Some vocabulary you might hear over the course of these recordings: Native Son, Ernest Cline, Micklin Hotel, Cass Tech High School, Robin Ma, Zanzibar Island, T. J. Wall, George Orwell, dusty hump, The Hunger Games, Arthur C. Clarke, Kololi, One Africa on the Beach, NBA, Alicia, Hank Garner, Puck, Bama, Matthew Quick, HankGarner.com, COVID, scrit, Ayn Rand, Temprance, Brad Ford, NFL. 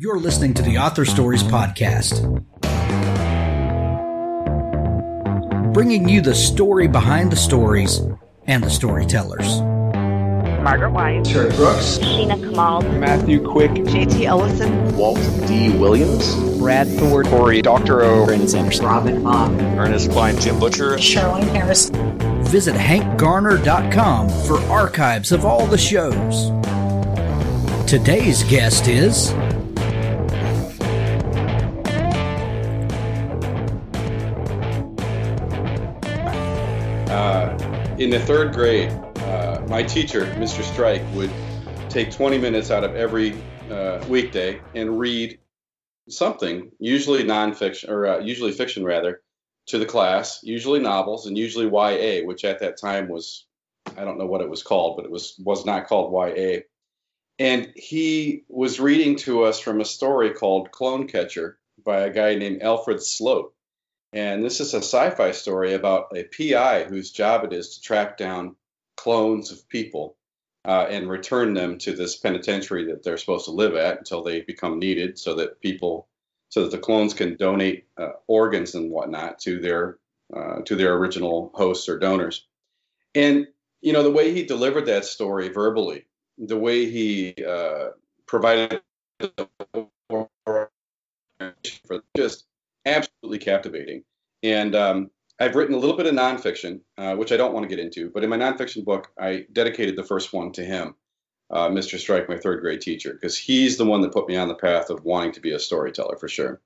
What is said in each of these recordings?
You're listening to the Author Stories podcast, bringing you the story behind the stories and the storytellers. Margaret Weiss, Sherry Brooks, Sheena Kamal, Matthew Quick, JT Ellison, Walt D. Williams, Brad Ford, Corey Doctorow, Robin Ma, Ernest Cline, Jim Butcher, Charlene Harris. Visit HankGarner.com for archives of all the shows. Today's guest is in the third grade, my teacher, Mr. Strike, would take 20 minutes out of every weekday and read something, usually nonfiction, or usually fiction, rather, to the class, usually novels, and usually YA, which at that time was, I don't know what it was called, but it was not called YA. And he was reading to us from a story called Clone Catcher by a guy named Alfred Sloat. And this is a sci-fi story about a PI whose job it is to track down clones of people and return them to this penitentiary that they're supposed to live at until they become needed, so that the clones can donate organs and whatnot to their original hosts or donors. And you know, the way he delivered that story verbally, the way he provided for just absolutely captivating. And I've written a little bit of nonfiction, which I don't want to get into, but in my nonfiction book, I dedicated the first one to him, Mr. Strike, my third grade teacher, because he's the one that put me on the path of wanting to be a storyteller for sure.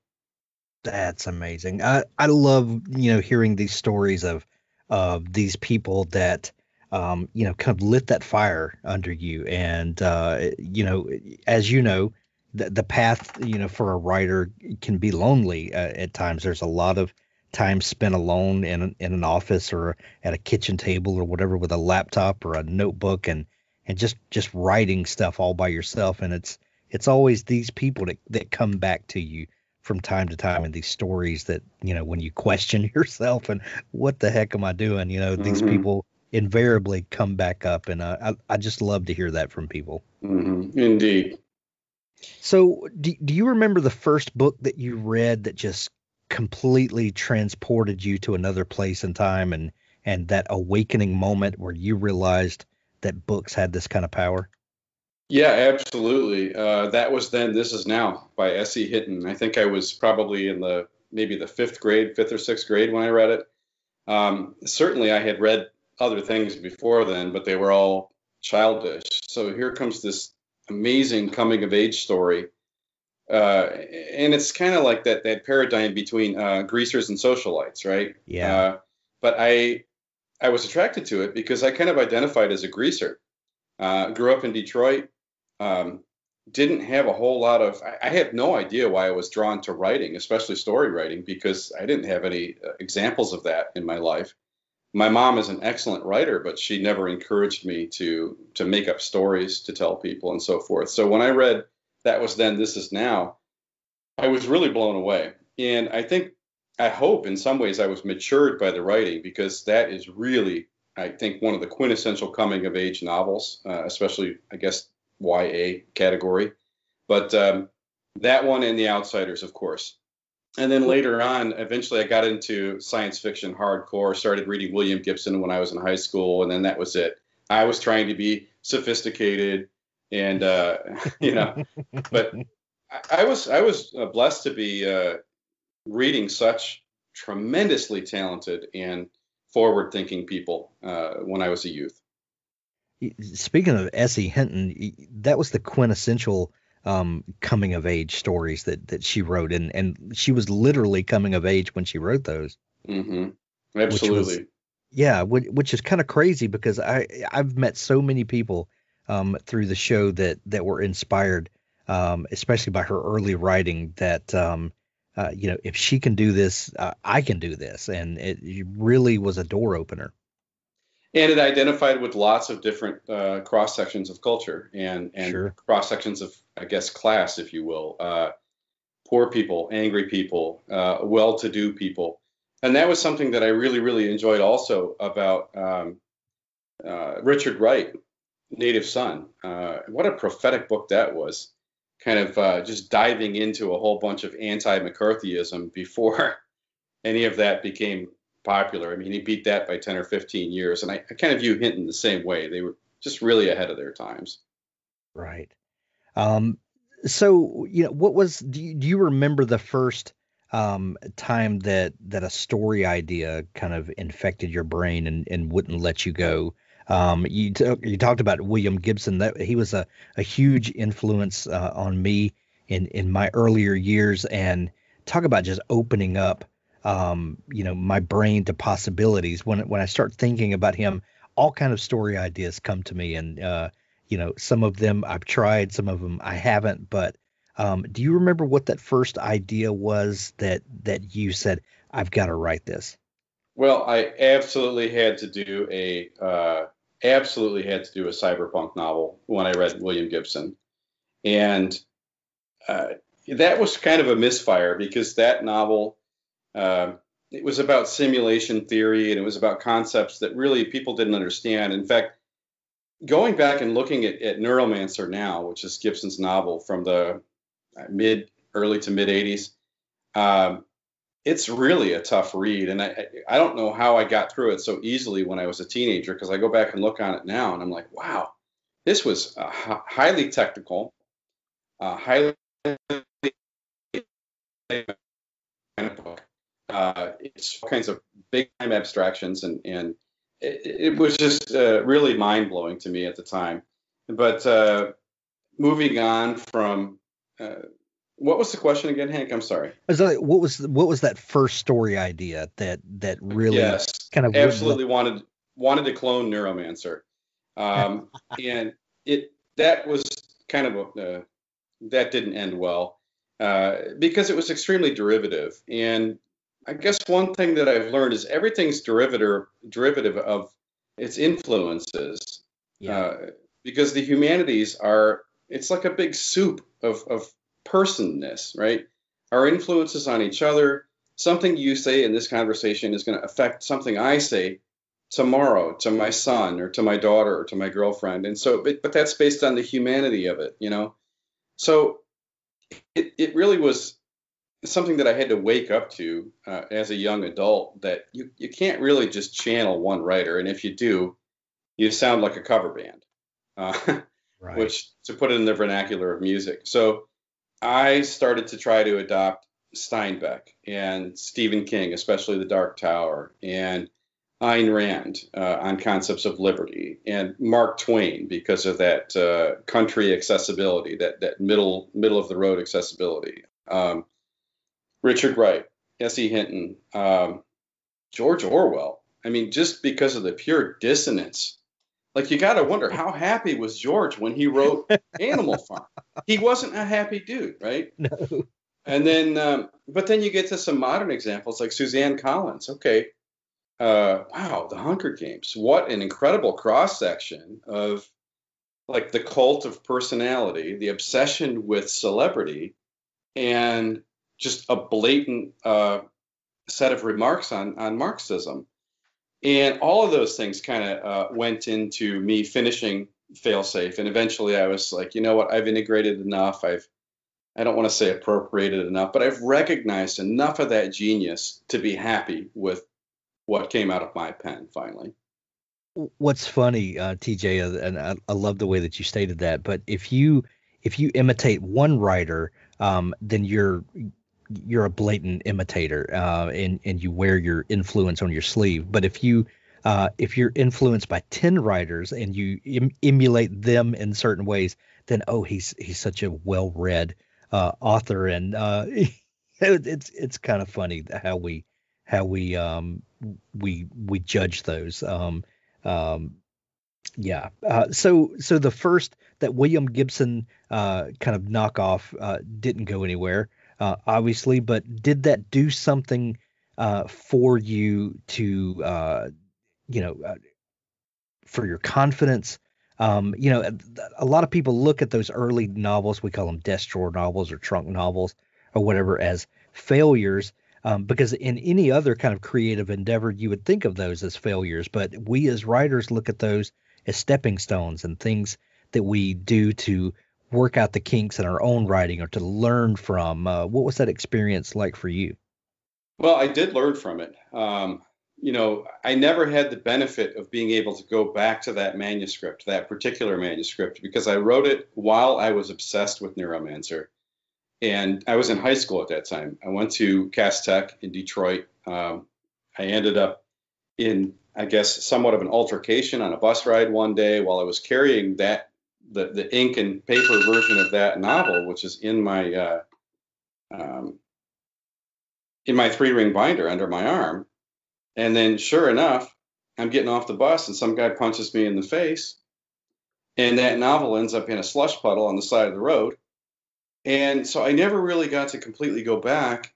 That's amazing. I love, you know, hearing these stories of these people that, you know, kind of lit that fire under you. And, you know, as you know, the path, you know, for a writer can be lonely at times. There's a lot of time spent alone in an office or at a kitchen table or whatever with a laptop or a notebook and just writing stuff all by yourself. And it's always these people that come back to you from time to time in these stories that, you know, when you question yourself and what the heck am I doing? You know, these people invariably come back up. And I just love to hear that from people. Mm-hmm. Indeed. So do you remember the first book that you read that just completely transported you to another place in time and that awakening moment where you realized that books had this kind of power? Yeah, absolutely. That Was Then, This Is Now by S.E. Hinton. I think I was probably in maybe the fifth or sixth grade when I read it. Certainly I had read other things before then, but they were all childish. So here comes this amazing coming of age story. And it's kind of like that paradigm between greasers and socialites, right? Yeah. But I was attracted to it because I kind of identified as a greaser. Grew up in Detroit. Didn't have a whole lot of... I have no idea why I was drawn to writing, especially story writing, because I didn't have any examples of that in my life. My mom is an excellent writer, but she never encouraged me to make up stories to tell people and so forth. So when I read That Was Then, This Is Now, I was really blown away. And I hope in some ways I was matured by the writing, because that is really, I think, one of the quintessential coming of age novels, especially, I guess, YA category. But that one and The Outsiders, of course. And then later on, eventually I got into science fiction hardcore, started reading William Gibson when I was in high school, and then that was it. I was trying to be sophisticated and, you know, but I was blessed to be reading such tremendously talented and forward-thinking people when I was a youth. Speaking of S.E. Hinton, that was the quintessential coming of age stories that she wrote, and she was literally coming of age when she wrote those. Mm-hmm. Absolutely. Which is kind of crazy, because I've met so many people through the show that were inspired, especially by her early writing, that you know, if she can do this, I can do this, and it really was a door opener. And it identified with lots of different cross-sections of culture and sure. Cross-sections of, I guess, class, if you will. Poor people, angry people, well-to-do people. And that was something that I really, really enjoyed also about Richard Wright, Native Son. What a prophetic book that was. kind of just diving into a whole bunch of anti-McCarthyism before any of that became popular. I mean, he beat that by 10 or 15 years. And I kind of view Hinton the same way. They were just really ahead of their times. Right. So, you know, what was, do you remember the first time that a story idea kind of infected your brain and wouldn't let you go? You talked about William Gibson. That he was a huge influence on me in my earlier years, and talk about just opening up, my brain to possibilities. When I start thinking about him, all kind of story ideas come to me, and some of them I've tried, some of them I haven't. But do you remember what that first idea was that you said, I've got to write this? Well, I absolutely had to do a cyberpunk novel when I read William Gibson. And that was kind of a misfire, because that novel, it was about simulation theory, and it was about concepts that really people didn't understand. In fact, going back and looking at Neuromancer now, which is Gibson's novel from the early to mid 80s, it's really a tough read. And I don't know how I got through it so easily when I was a teenager, because I go back and look on it now and I'm like, wow, this was highly technical, highly book. It's all kinds of big time abstractions, and it was just really mind-blowing to me at the time. But moving on from what was the question again, Hank? I'm sorry. What was that first story idea that really kind of absolutely wanted to clone Neuromancer, and that was kind of that didn't end well because it was extremely derivative. And I guess one thing that I've learned is everything's derivative of its influences, because the humanities it's like a big soup of personness, right? Our influences on each other. Something you say in this conversation is going to affect something I say tomorrow to my son or to my daughter or to my girlfriend. And so, but that's based on the humanity of it, you know? So it really was something that I had to wake up to as a young adult, that you can't really just channel one writer. And if you do, you sound like a cover band, right. Which, to put it in the vernacular of music. So I started to try to adopt Steinbeck and Stephen King, especially The Dark Tower, and Ayn Rand on concepts of liberty, and Mark Twain because of that country accessibility, that middle of the road accessibility. Richard Wright, S.E. Hinton, George Orwell. I mean, just because of the pure dissonance. Like, you got to wonder, how happy was George when he wrote Animal Farm? He wasn't a happy dude, right? No. And then, but then you get to some modern examples like Suzanne Collins. Okay. Wow, The Hunger Games. What an incredible cross-section of, like, the cult of personality, the obsession with celebrity, and just a blatant set of remarks on Marxism. And all of those things kind of went into me finishing Failsafe. And eventually I was like, you know what, I've integrated enough. I don't want to say appropriated enough, but I've recognized enough of that genius to be happy with what came out of my pen finally. What's funny, TJ, and I love the way that you stated that, but if you imitate one writer, then you're a blatant imitator, and you wear your influence on your sleeve. But if you're influenced by 10 writers and you emulate them in certain ways, then he's such a well-read author, and it's kind of funny how we we judge those. So the first, that William Gibson kind of knockoff, didn't go anywhere. Obviously, but did that do something for you to, for your confidence? A lot of people look at those early novels, we call them desk drawer novels or trunk novels or whatever, as failures, because in any other kind of creative endeavor, you would think of those as failures. But we as writers look at those as stepping stones and things that we do to work out the kinks in our own writing or to learn from? What was that experience like for you? Well, I did learn from it. I never had the benefit of being able to go back to that manuscript, that particular manuscript, because I wrote it while I was obsessed with Neuromancer. And I was in high school at that time. I went to Cass Tech in Detroit. I ended up in, I guess, somewhat of an altercation on a bus ride one day while I was carrying that the ink and paper version of that novel, which is in my 3-ring binder under my arm. And then sure enough, I'm getting off the bus and some guy punches me in the face. And that novel ends up in a slush puddle on the side of the road. And so I never really got to completely go back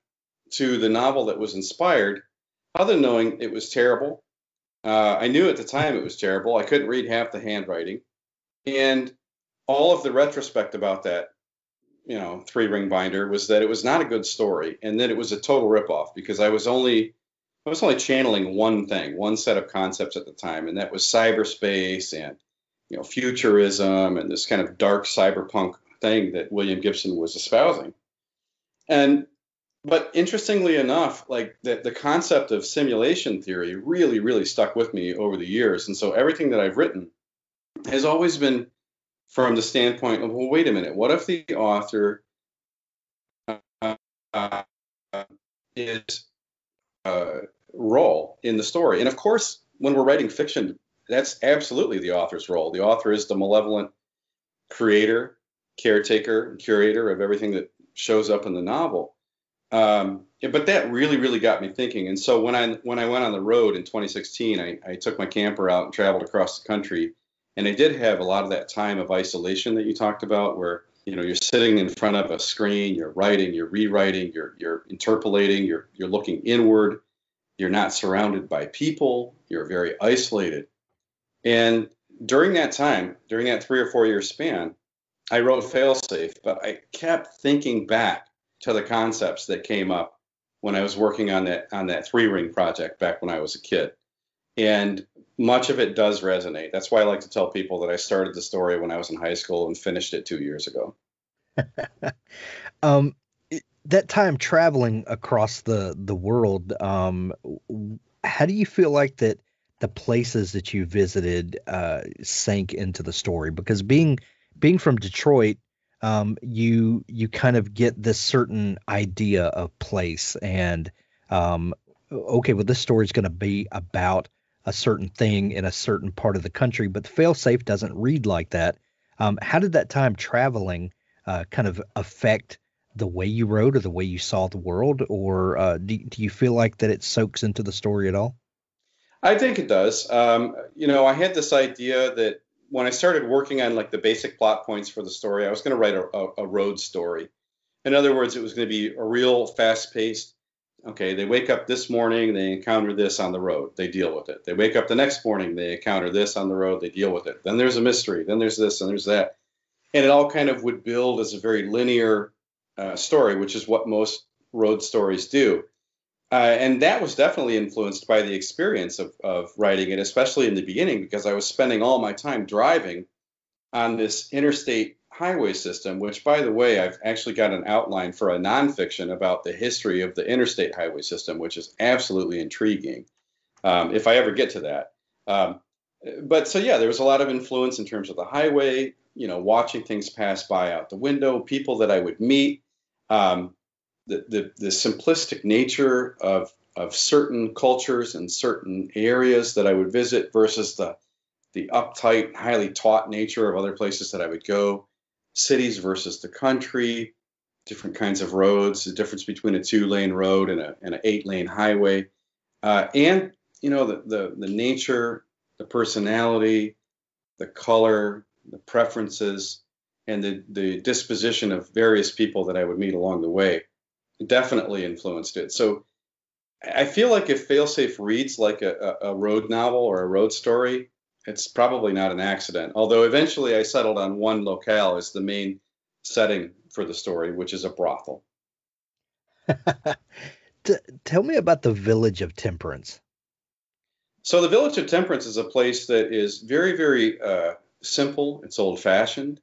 to the novel that was inspired, other than knowing it was terrible. I knew at the time it was terrible. I couldn't read half the handwriting. And all of the retrospect about that, 3-ring binder was that it was not a good story and that it was a total ripoff because I was only channeling one thing, one set of concepts at the time, and that was cyberspace and futurism and this kind of dark cyberpunk thing that William Gibson was espousing. But interestingly enough, like the concept of simulation theory really, really stuck with me over the years, and so everything that I've written has always been from the standpoint of, well, wait a minute, what if the author is role in the story? And of course, when we're writing fiction, that's absolutely the author's role. The author is the malevolent creator, caretaker, curator of everything that shows up in the novel. But that really, really got me thinking. And so when I went on the road in 2016, I took my camper out and traveled across the country. And I did have a lot of that time of isolation that you talked about, where you're sitting in front of a screen, you're writing, you're rewriting, you're interpolating, you're looking inward, you're not surrounded by people, you're very isolated. And during that time, during that 3 or 4 year span, I wrote FailSafe, but I kept thinking back to the concepts that came up when I was working on that 3-ring project back when I was a kid. And much of it does resonate. That's why I like to tell people that I started the story when I was in high school and finished it 2 years ago. That time traveling across the world, how do you feel like that the places that you visited sank into the story? Because being from Detroit, you kind of get this certain idea of place and, okay, well, this story is going to be about a certain thing in a certain part of the country, but FailSafe doesn't read like that. How did that time traveling kind of affect the way you wrote or the way you saw the world? Or do you feel like that it soaks into the story at all? I think it does. I had this idea that when I started working on like the basic plot points for the story, I was going to write a road story. In other words, it was going to be a real fast-paced, okay, they wake up this morning, they encounter this on the road, they deal with it. They wake up the next morning, they encounter this on the road, they deal with it. Then there's a mystery, then there's this, and there's that. And it all kind of would build as a very linear story, which is what most road stories do. And that was definitely influenced by the experience of writing it, especially in the beginning, because I was spending all my time driving on this interstate highway system, which, by the way, I've actually got an outline for a nonfiction about the history of the interstate highway system, which is absolutely intriguing, if I ever get to that. But there was a lot of influence in terms of the highway, watching things pass by out the window, people that I would meet, the simplistic nature of certain cultures and certain areas that I would visit versus the uptight, highly taught nature of other places that I would go. Cities versus the country, different kinds of roads, the difference between a 2-lane road and an 8-lane highway, the nature, the personality, the color, the preferences, and the disposition of various people that I would meet along the way definitely influenced it. So I feel like if FailSafe reads like a road novel or a road story, it's probably not an accident, although eventually I settled on one locale as the main setting for the story, which is a brothel. Tell me about the village of Temprance. So the village of Temprance is a place that is very, very simple. It's old-fashioned.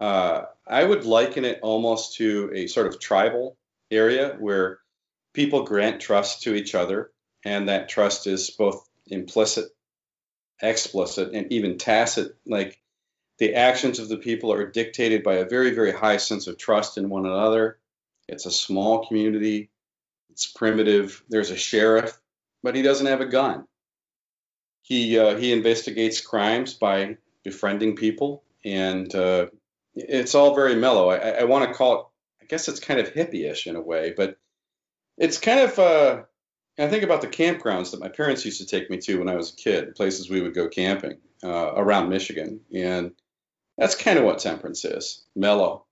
I would liken it almost to a sort of tribal area where people grant trust to each other, and that trust is both implicit, explicit, and even tacit. Like, the actions of the people are dictated by a very, very high sense of trust in one another. It's a small community. It's primitive. There's a sheriff, but he doesn't have a gun. He investigates crimes by befriending people, and it's all very mellow. I want to call it, I guess it's kind of hippie-ish in a way, but it's kind of, I think about the campgrounds that my parents used to take me to when I was a kid, places we would go camping around Michigan. And that's kind of what temperance is: mellow,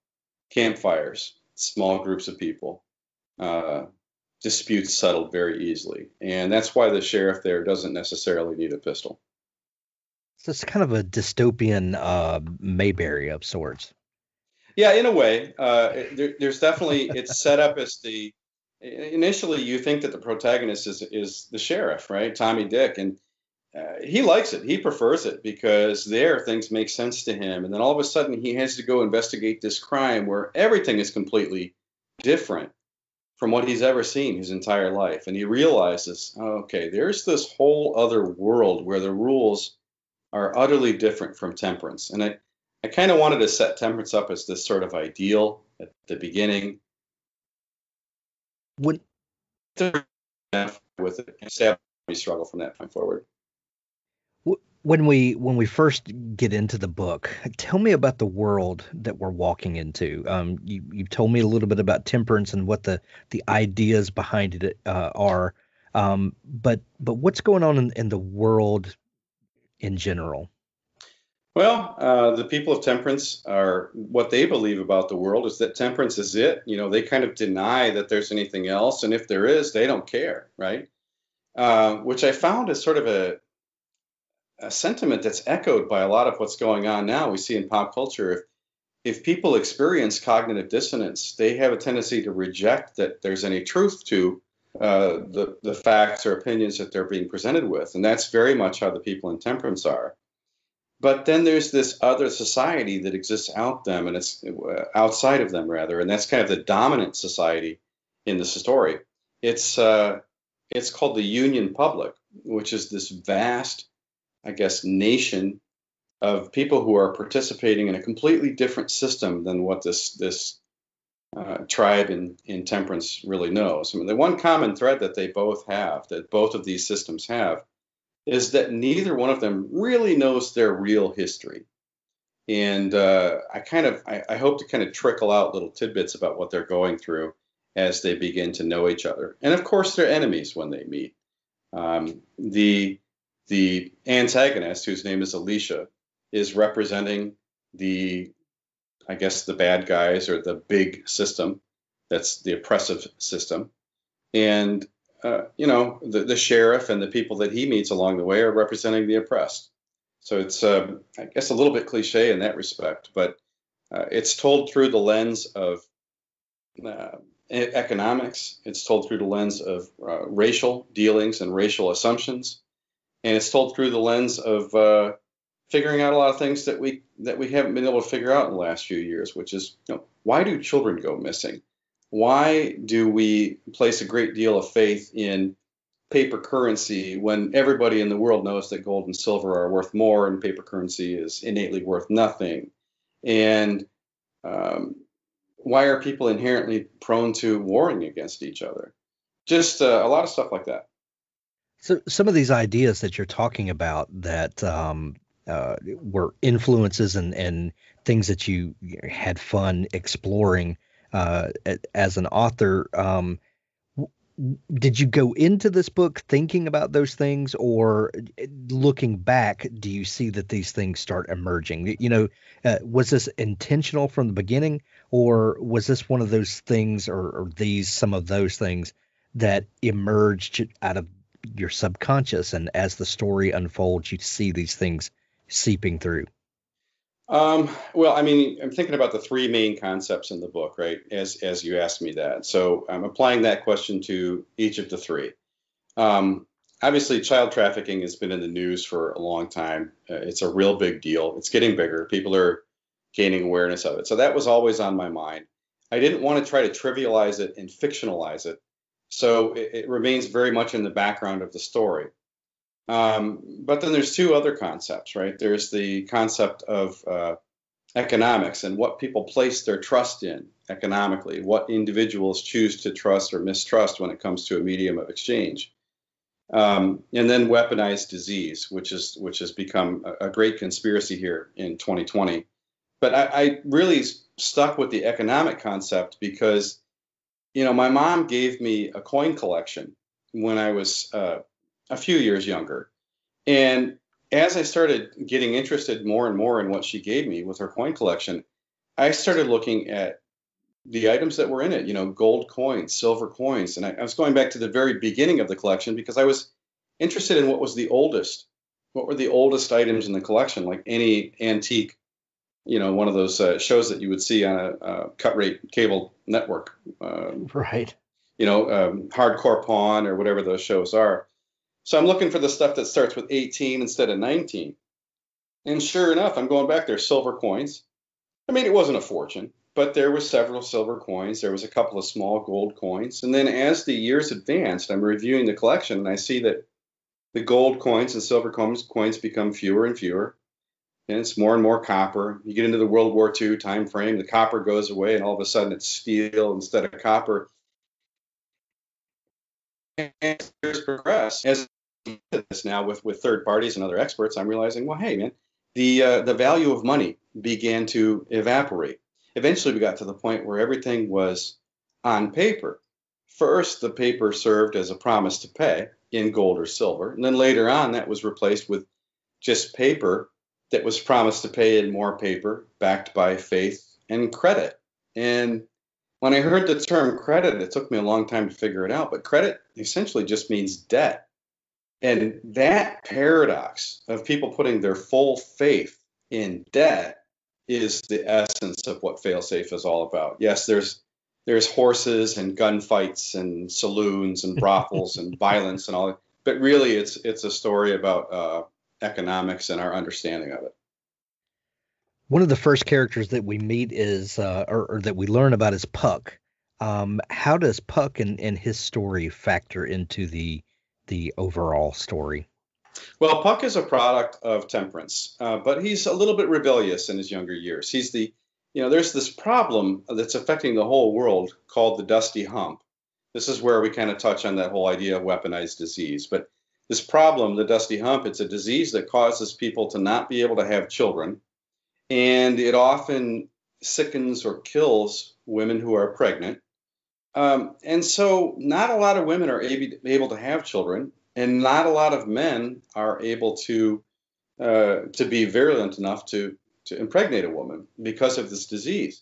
campfires, small groups of people, disputes settled very easily. And that's why the sheriff there doesn't necessarily need a pistol. So it's kind of a dystopian Mayberry of sorts. Yeah, in a way. There's definitely, it's set up as the, initially you think that the protagonist is the sheriff, right? Tommy Dick. And he likes it. He prefers it because there things make sense to him. And then all of a sudden he has to go investigate this crime where everything is completely different from what he's ever seen his entire life. And he realizes, oh, okay, there's this whole other world where the rules are utterly different from temperance. And I kind of wanted to set temperance up as this sort of ideal at the beginning. When with it, we struggle from that point forward. When we first get into the book, tell me about the world that we're walking into. You told me a little bit about temperance and what the ideas behind it are. But what's going on in the world in general? Well, the people of temperance are, what they believe about the world is that temperance is it. You know, they kind of deny that there's anything else. And if there is, they don't care, right? Which I found is sort of a sentiment that's echoed by a lot of what's going on now. We see in pop culture, if people experience cognitive dissonance, they have a tendency to reject that there's any truth to the facts or opinions that they're being presented with. And that's very much how the people in temperance are. But then there's this other society that exists out them, and it's outside of them rather, and that's kind of the dominant society in this story. It's called the Union Public, which is this vast, I guess, nation of people who are participating in a completely different system than what this tribe in temperance really knows. I mean, the one common thread that they both have, that both of these systems have, is that neither one of them really knows their real history. And I hope to kind of trickle out little tidbits about what they're going through as they begin to know each other. And of course, they're enemies when they meet. The antagonist, whose name is Alicia, is representing the bad guys, or the big system. That's the oppressive system. And the sheriff and the people that he meets along the way are representing the oppressed. So it's, I guess, a little bit cliche in that respect, but it's told through the lens of economics. It's told through the lens of racial dealings and racial assumptions, and it's told through the lens of figuring out a lot of things that we haven't been able to figure out in the last few years, which is, why do children go missing? Why do we place a great deal of faith in paper currency when everybody in the world knows that gold and silver are worth more and paper currency is innately worth nothing? And why are people inherently prone to warring against each other? Just a lot of stuff like that. So some of these ideas that you're talking about that were influences and things that you had fun exploring as an author, did you go into this book thinking about those things, or looking back, do you see that these things start emerging? Was this intentional from the beginning, or was this one of those things, or these, some of those things that emerged out of your subconscious? And as the story unfolds, you see these things seeping through. Well, I mean, I'm thinking about the three main concepts in the book, right, as you asked me that. So I'm applying that question to each of the three. Obviously, child trafficking has been in the news for a long time. It's a real big deal. It's getting bigger. People are gaining awareness of it. So that was always on my mind. I didn't want to try to trivialize it and fictionalize it. So it remains very much in the background of the story. But then there's two other concepts, right? There's the concept of economics and what people place their trust in economically, what individuals choose to trust or mistrust when it comes to a medium of exchange. And then weaponized disease, which has become a great conspiracy here in 2020. But I really stuck with the economic concept because, you know, my mom gave me a coin collection when I was a few years younger. And as I started getting interested more and more in what she gave me with her coin collection, I started looking at the items that were in it, you know, gold coins, silver coins. And I was going back to the very beginning of the collection because I was interested in what was the oldest. What were the oldest items in the collection, like any antique, you know, one of those shows that you would see on a cut-rate cable network. Right. You know, Hardcore Pawn or whatever those shows are. So I'm looking for the stuff that starts with 18 instead of 19. And sure enough, I'm going back there, silver coins. I mean, it wasn't a fortune, but there were several silver coins. There was a couple of small gold coins. And then as the years advanced, I'm reviewing the collection, and I see that the gold coins and silver coins become fewer and fewer. And it's more and more copper. You get into the World War II time frame, the copper goes away, and all of a sudden it's steel instead of copper. And as years progress, as I do this now with third parties and other experts, I'm realizing, well, hey, man, the value of money began to evaporate. Eventually, we got to the point where everything was on paper. First, the paper served as a promise to pay in gold or silver. And then later on, that was replaced with just paper that was promised to pay in more paper, backed by faith and credit. And when I heard the term credit, it took me a long time to figure it out, but credit essentially just means debt. And that paradox of people putting their full faith in debt is the essence of what FailSafe is all about. Yes, there's horses and gunfights and saloons and brothels and violence and all that, but really it's a story about economics and our understanding of it. One of the first characters that we meet is, or that we learn about, is Puck. How does Puck and his story factor into the overall story? Well, Puck is a product of temperance, but he's a little bit rebellious in his younger years. He's there's this problem that's affecting the whole world called the dusty hump. This is where we kind of touch on that whole idea of weaponized disease, but this problem, the dusty hump, it's a disease that causes people to not be able to have children, and it often sickens or kills women who are pregnant. And so not a lot of women are able to have children, and not a lot of men are able to be virulent enough to impregnate a woman because of this disease.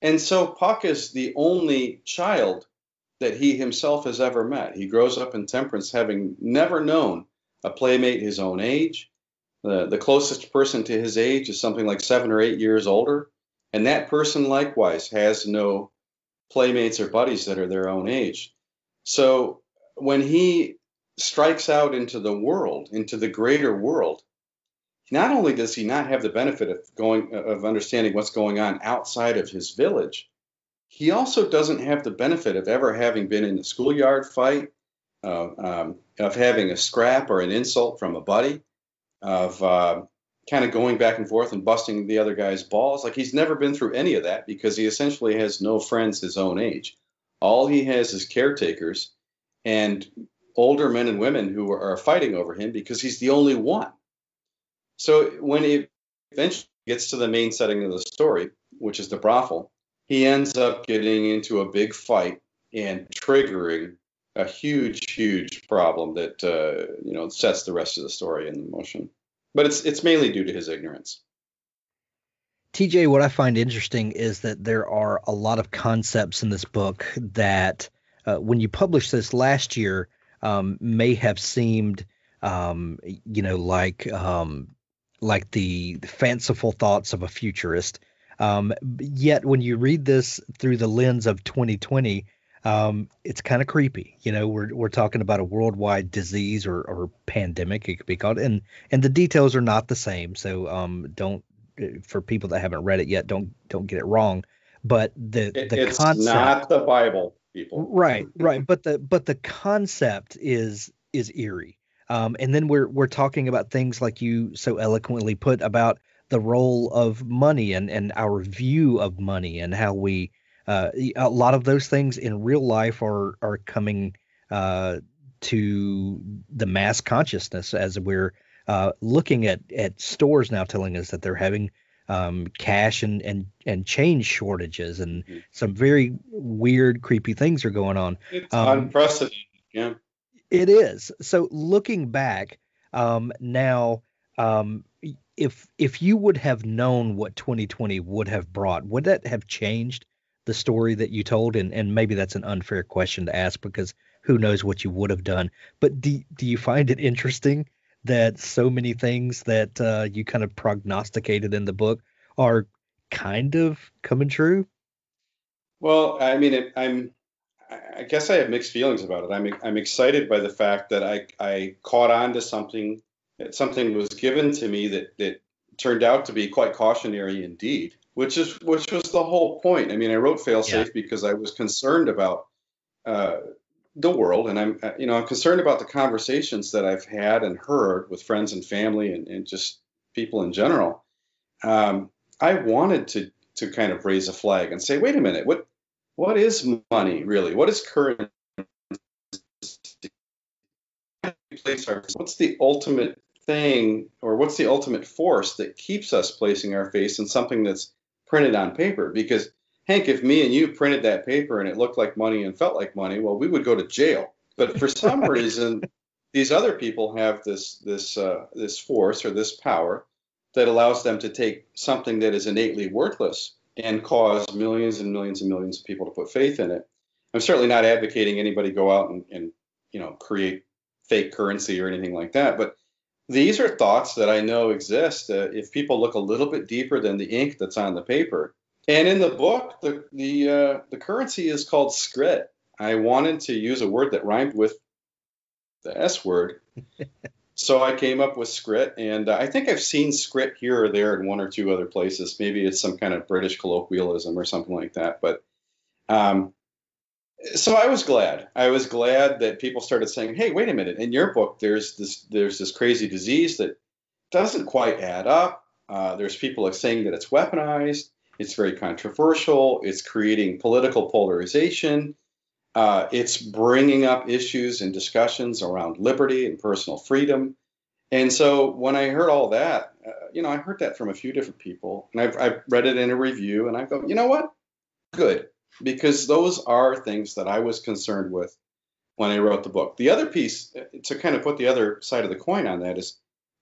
And so Puck is the only child that he himself has ever met. He grows up in Temperance, having never known a playmate his own age. The closest person to his age is something like 7 or 8 years older, and that person likewise has no playmates or buddies that are their own age. So when he strikes out into the world, into the greater world, not only does he not have the benefit of understanding what's going on outside of his village, he also doesn't have the benefit of ever having been in a schoolyard fight, of having a scrap or an insult from a buddy, of kind of going back and forth and busting the other guy's balls. Like, he's never been through any of that because he essentially has no friends his own age. All he has is caretakers and older men and women who are fighting over him because he's the only one. So when he eventually gets to the main setting of the story, which is the brothel, he ends up getting into a big fight and triggering a huge, huge problem that, sets the rest of the story in motion. But it's mainly due to his ignorance. TJ, what I find interesting is that there are a lot of concepts in this book that when you published this last year may have seemed, like the fanciful thoughts of a futurist. Yet when you read this through the lens of 2020, it's kind of creepy. You know, we're talking about a worldwide disease or pandemic, it could be called, and the details are not the same. So, don't for people that haven't read it yet, don't get it wrong. But the concept, it's not the Bible, people. Right. But the concept is eerie. And then we're talking about things like you so eloquently put about the role of money and our view of money and how we a lot of those things in real life are coming to the mass consciousness as we're looking at stores now telling us that they're having cash and change shortages and some very weird, creepy things are going on. It's unprecedented. Yeah. It is. So looking back now, if you would have known what 2020 would have brought, would that have changed the story that you told? And maybe that's an unfair question to ask because who knows what you would have done. But do you find it interesting that so many things that you kind of prognosticated in the book are kind of coming true? Well, I mean, I guess I have mixed feelings about it. I'm excited by the fact that I caught on to something, that something was given to me that turned out to be quite cautionary indeed, which was the whole point. I mean, I wrote FailSafe because I was concerned about the world, and I'm concerned about the conversations that I've had and heard with friends and family and just people in general. I wanted to kind of raise a flag and say, wait a minute, what is money really? What is currency? What's the ultimate thing, or what's the ultimate force that keeps us placing our faith in something that's printed on paper? Because, Hank, if me and you printed that paper and it looked like money and felt like money, well, we would go to jail. But for some reason, these other people have this force or this power that allows them to take something that is innately worthless and cause millions and millions and millions of people to put faith in it. I'm certainly not advocating anybody go out and create fake currency or anything like that. But these are thoughts that I know exist. If people look a little bit deeper than the ink that's on the paper, and in the book, the currency is called scrit. I wanted to use a word that rhymed with the S word, so I came up with scrit, and I think I've seen scrit here or there in one or two other places. Maybe it's some kind of British colloquialism or something like that. But so I was glad. I was glad that people started saying, "Hey, wait a minute! In your book, there's this crazy disease that doesn't quite add up. There's people saying that it's weaponized. It's very controversial. It's creating political polarization. It's bringing up issues and discussions around liberty and personal freedom." And so when I heard all that, I heard that from a few different people, and I've read it in a review, and I go, you know what? Good, because those are things that I was concerned with when I wrote the book. The other piece, to kind of put the other side of the coin on that, is,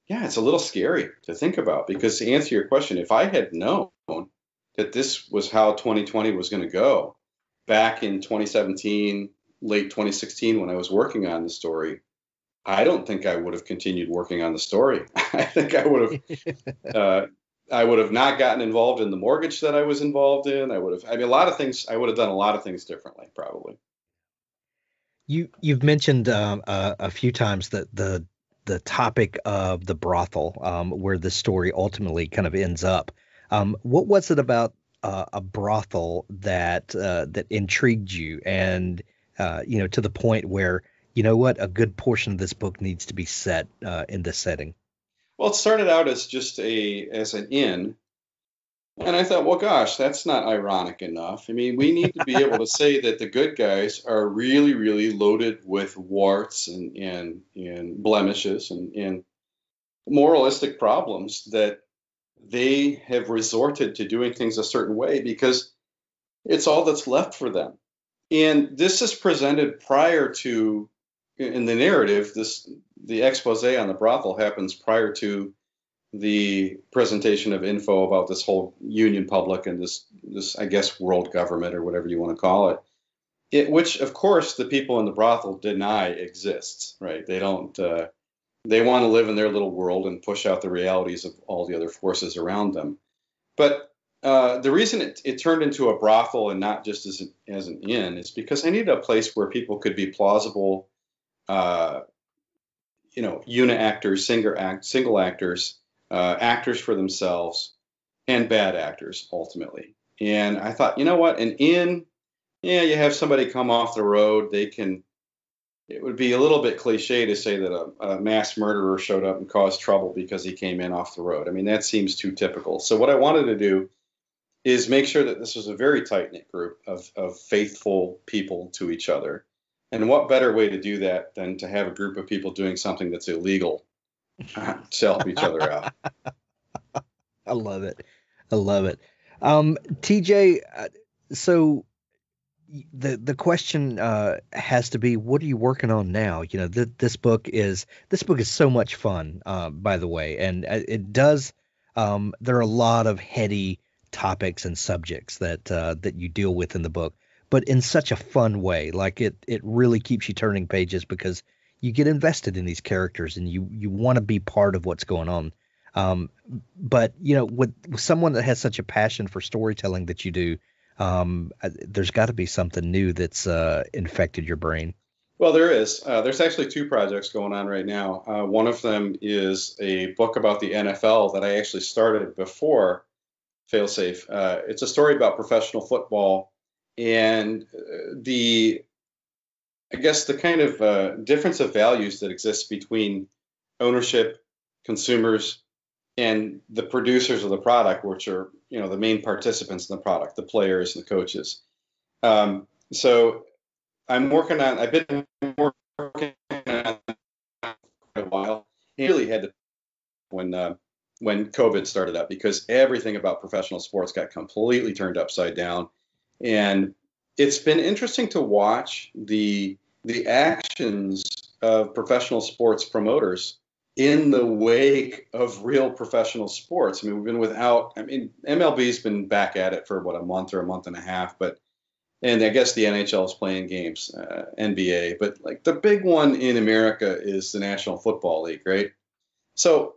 yeah, it's a little scary to think about, because to answer your question, if I had known that this was how 2020 was going to go back in 2017, late 2016, when I was working on the story, I don't think I would have continued working on the story. I think I would have, I would have not gotten involved in the mortgage that I was involved in. I would have done a lot of things differently, probably. You've mentioned a few times that the topic of the brothel, where the story ultimately kind of ends up. What was it about a brothel that intrigued you, and to the point where, you know what, a good portion of this book needs to be set in this setting? Well, it started out as just an inn, and I thought, well, gosh, that's not ironic enough. I mean, we need to be able to say that the good guys are really, really loaded with warts and blemishes and moralistic problems, that they have resorted to doing things a certain way because it's all that's left for them. And this is presented prior to, in the narrative, the expose on the brothel happens prior to the presentation of info about this whole Union Public and this, I guess, world government or whatever you want to call it, which, of course, the people in the brothel deny exists, right? They don't... They want to live in their little world and push out the realities of all the other forces around them. But the reason it turned into a brothel and not just as an inn is because I needed a place where people could be plausible, uni-actors, single actors for themselves, and bad actors ultimately. And I thought, you know what, you have somebody come off the road, it would be a little bit cliche to say that a mass murderer showed up and caused trouble because he came in off the road. I mean, that seems too typical. So what I wanted to do is make sure that this was a very tight-knit group of faithful people to each other. And what better way to do that than to have a group of people doing something that's illegal to help each other out. I love it. I love it. TJ, so the question has to be, what are you working on now? You know, this book is so much fun, by the way, and it does. There are a lot of heady topics and subjects that you deal with in the book, but in such a fun way. Like it really keeps you turning pages because you get invested in these characters and you want to be part of what's going on. But you know, with someone that has such a passion for storytelling that you do, there's got to be something new that's infected your brain. Well, there is. There's actually two projects going on right now. One of them is a book about the NFL that I actually started before FailSafe. It's a story about professional football and the kind of difference of values that exists between ownership, consumers, and the producers of the product, which are, you know, the main participants in the product, the players and the coaches. So I've been working on for a while. I really had to when COVID started up, because everything about professional sports got completely turned upside down. And it's been interesting to watch the actions of professional sports promoters in the wake of real professional sports. I mean, MLB's been back at it for a month or a month and a half, and I guess the NHL is playing games, NBA, but like the big one in America is the National Football League, right? So,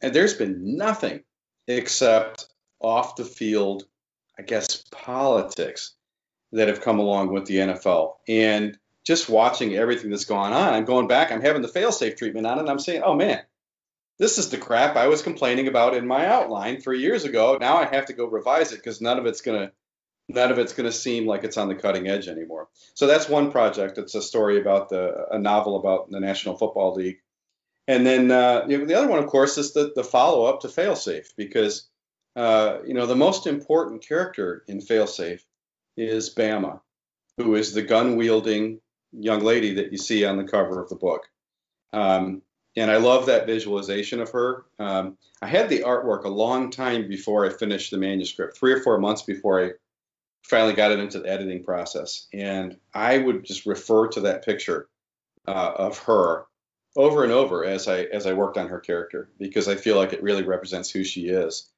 and there's been nothing except off the field, I guess, politics that have come along with the NFL. And just watching everything that's going on, I'm going back, I'm having the fail-safe treatment on it, and I'm saying, oh man, this is the crap I was complaining about in my outline 3 years ago. Now I have to go revise it because none of it's gonna seem like it's on the cutting edge anymore. So that's one project. It's a story about a novel about the National Football League. And then the other one, of course, is the follow-up to FailSafe, because the most important character in FailSafe is Bama, who is the gun-wielding young lady that you see on the cover of the book. And I love that visualization of her. I had the artwork a long time before I finished the manuscript, 3 or 4 months before I finally got it into the editing process. And I would just refer to that picture of her over and over as I worked on her character, because I feel like it really represents who she is.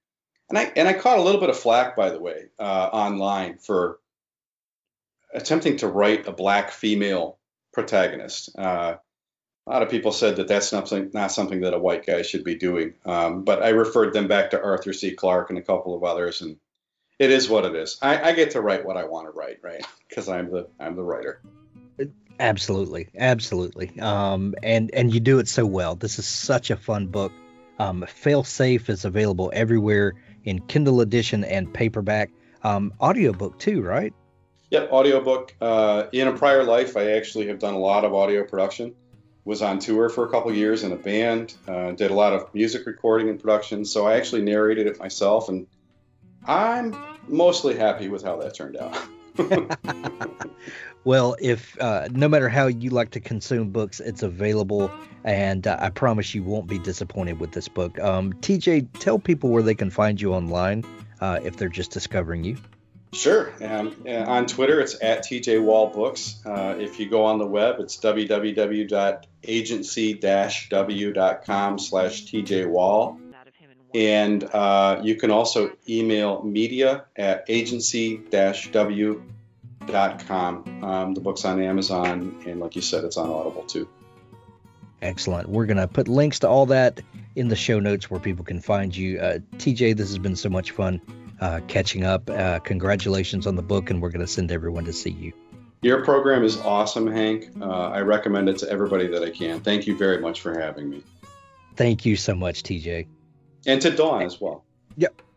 And I caught a little bit of flack, by the way, online for attempting to write a black female protagonist. A lot of people said that that's not something that a white guy should be doing. But I referred them back to Arthur C. Clarke and a couple of others, and it is what it is. I get to write what I want to write, right? Because I'm the writer. Absolutely, absolutely. And you do it so well. This is such a fun book. FailSafe is available everywhere in Kindle edition and paperback. Audiobook too, right? Yep, audiobook. In a prior life, I actually have done a lot of audio production. Was on tour for a couple of years in a band, did a lot of music recording and production, so I actually narrated it myself, and I'm mostly happy with how that turned out. Well, if no matter how you like to consume books, it's available, and I promise you won't be disappointed with this book. TJ, tell people where they can find you online if they're just discovering you. Sure. On Twitter, it's at T.J. Wall Books. If you go on the web, it's www.agency-w.com/TJ Wall. And you can also email media@agency-w.com. The book's on Amazon, and like you said, it's on Audible too. Excellent. We're going to put links to all that in the show notes where people can find you. TJ, this has been so much fun. Catching up. Congratulations on the book, and we're going to send everyone to see you. Your program is awesome, Hank. I recommend it to everybody that I can. Thank you very much for having me. Thank you so much, TJ. And to Dawn as well. Yep.